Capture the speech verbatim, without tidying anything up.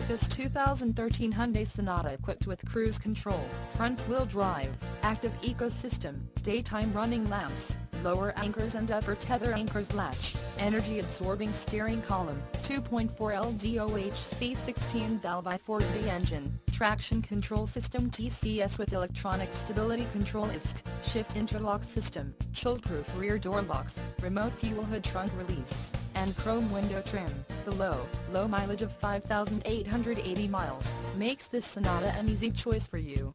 like this two thousand thirteen Hyundai Sonata equipped with cruise control, front-wheel drive, active ecosystem, daytime running lamps, lower anchors and upper tether anchors latch, energy-absorbing steering column, two point four liter sixteen valve four liter engine, traction control system T C S with electronic stability control I S C, shift interlock system, child-proof rear door locks, remote fuel hood trunk release, and chrome window trim. The low, low mileage of five thousand eight hundred eighty miles makes this Sonata an easy choice for you.